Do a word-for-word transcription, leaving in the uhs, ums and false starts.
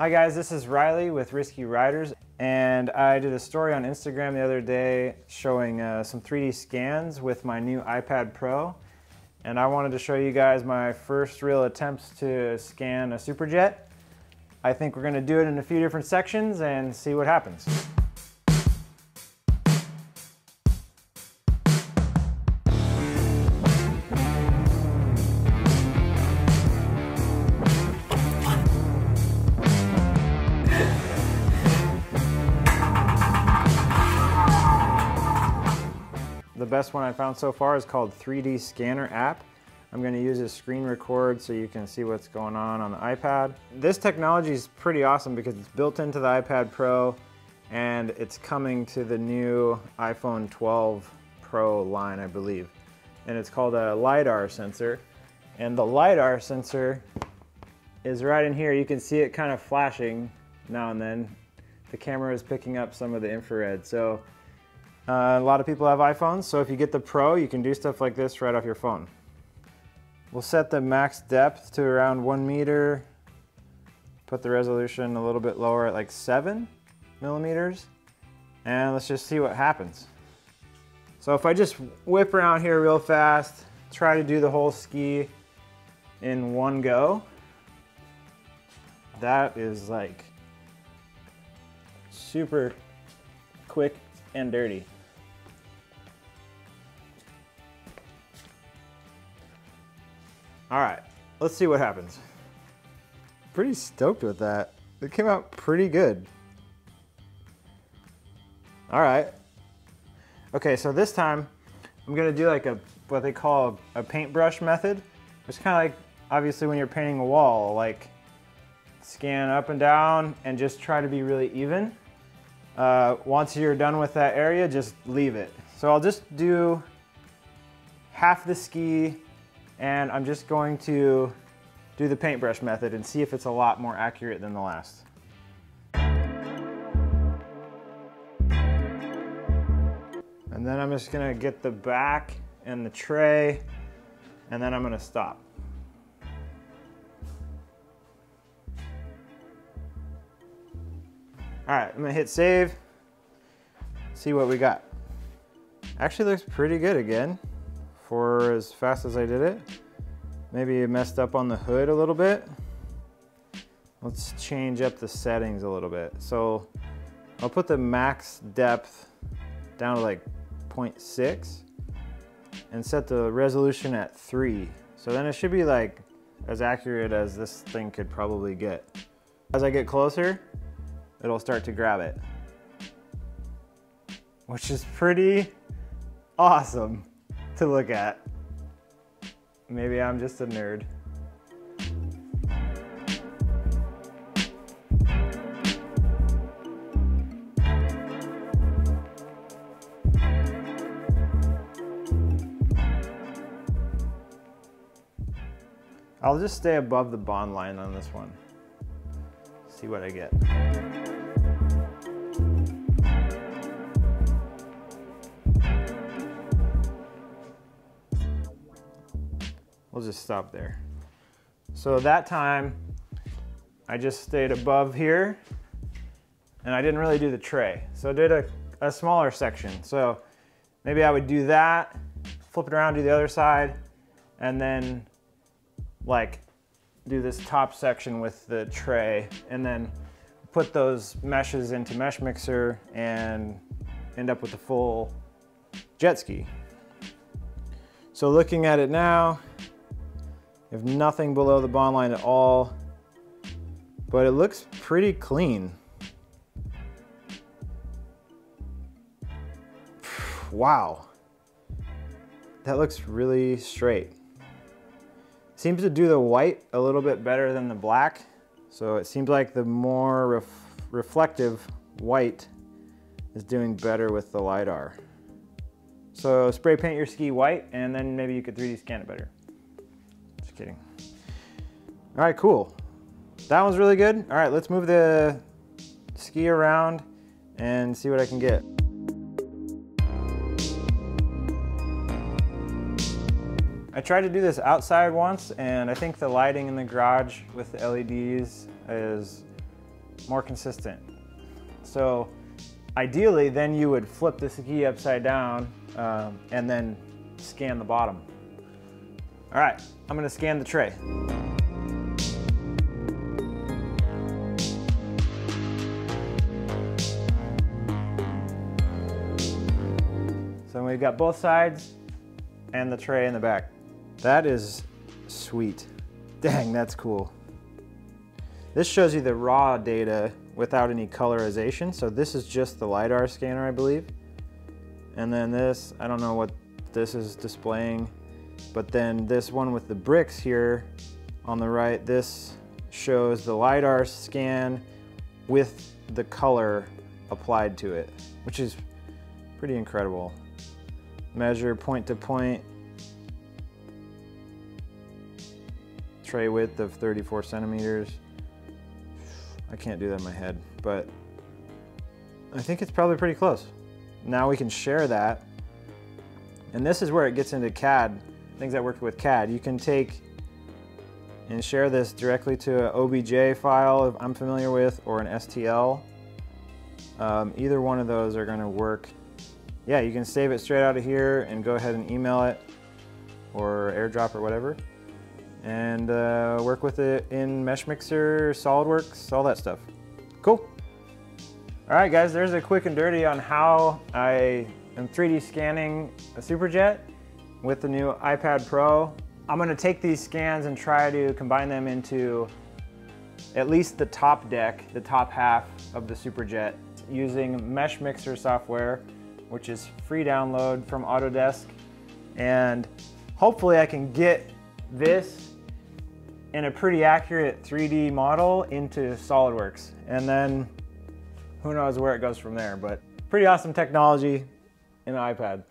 Hi guys, this is Riley with Risky Riders, and I did a story on Instagram the other day showing uh, some three D scans with my new iPad Pro, and I wanted to show you guys my first real attempts to scan a Superjet. I think we're going to do it in a few different sections and see what happens. The best one I found so far is called three D Scanner App. I'm going to use a screen record so you can see what's going on on the iPad. This technology is pretty awesome because it's built into the iPad Pro and it's coming to the new iPhone twelve Pro line, I believe. And it's called a LiDAR sensor. And the LiDAR sensor is right in here. You can see it kind of flashing now and then. The camera is picking up some of the infrared. So Uh, a lot of people have iPhones, so if you get the Pro, you can do stuff like this right off your phone. We'll set the max depth to around one meter, put the resolution a little bit lower at like seven millimeters, and let's just see what happens. So if I just whip around here real fast, try to do the whole ski in one go, that is like super quick and dirty. All right, let's see what happens. Pretty stoked with that. It came out pretty good. All right. Okay, so this time I'm gonna do like a, what they call a paintbrush method. It's kind of like, obviously when you're painting a wall, like scan up and down and just try to be really even. Uh, once you're done with that area, just leave it. So I'll just do half the ski, and I'm just going to do the paintbrush method and see if it's a lot more accurate than the last. And then I'm just gonna get the back and the tray, and then I'm gonna stop. All right, I'm gonna hit save, see what we got. Actually looks pretty good again. For as fast as I did it. Maybe it messed up on the hood a little bit. Let's change up the settings a little bit. So I'll put the max depth down to like zero point six and set the resolution at three. So then it should be like as accurate as this thing could probably get. As I get closer, it'll start to grab it, which is pretty awesome to look at. Maybe I'm just a nerd. I'll just stay above the bond line on this one. See what I get. We'll just stop there. So that time, I just stayed above here, and I didn't really do the tray. So I did a, a smaller section. So maybe I would do that, flip it around, do the other side, and then like do this top section with the tray, and then put those meshes into Mesh Mixer and end up with the full jet ski. So looking at it now, you have nothing below the bond line at all, but it looks pretty clean. Wow. That looks really straight. Seems to do the white a little bit better than the black. So it seems like the more ref reflective white is doing better with the LiDAR. So spray paint your ski white, and then maybe you could three D scan it better. Kidding. All right, cool. That one's really good. All right, let's move the ski around and see what I can get. I tried to do this outside once, and I think the lighting in the garage with the L E Ds is more consistent. So ideally, then you would flip this key upside down um, and then scan the bottom. All right, I'm gonna scan the tray. So we've got both sides and the tray in the back. That is sweet. Dang, that's cool. This shows you the raw data without any colorization. So this is just the LiDAR scanner, I believe. And then this, I don't know what this is displaying, but then this one with the bricks here on the right, this shows the LiDAR scan with the color applied to it, which is pretty incredible. Measure point to point, tray width of thirty-four centimeters. I can't do that in my head, but I think it's probably pretty close. Now we can share that. And this is where it gets into C A D, things that work with C A D. You can take and share this directly to an O B J file if I'm familiar with, or an S T L. Um, either one of those are gonna work. Yeah, you can save it straight out of here and go ahead and email it or AirDrop or whatever, and uh, work with it in Mesh Mixer, SolidWorks, all that stuff. Cool. All right, guys, there's a quick and dirty on how I am three D scanning a Superjet with the new iPad Pro. I'm gonna take these scans and try to combine them into at least the top deck, the top half of the Superjet, using Mesh Mixer software, which is free download from Autodesk. And hopefully I can get this in a pretty accurate three D model into SolidWorks, and then who knows where it goes from there, but pretty awesome technology in an iPad.